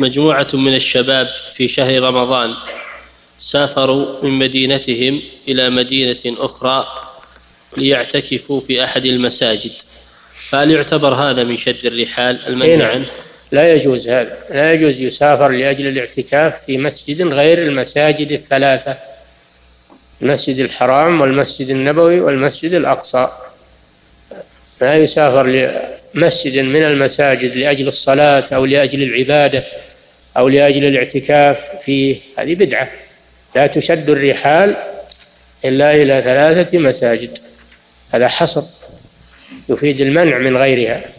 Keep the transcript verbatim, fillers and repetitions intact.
مجموعة من الشباب في شهر رمضان سافروا من مدينتهم إلى مدينة أخرى ليعتكفوا في أحد المساجد، فهل يعتبر هذا من شد الرحال المنهي عنه؟ لا يجوز هذا، لا يجوز يسافر لأجل الاعتكاف في مسجد غير المساجد الثلاثة، المسجد الحرام والمسجد النبوي والمسجد الأقصى. لا يسافر لمسجد من المساجد لأجل الصلاة أو لأجل العبادة أو لأجل الاعتكاف فيه، هذه بدعة. لا تشد الرحال إلا إلى ثلاثة مساجد، هذا حصر يفيد المنع من غيرها.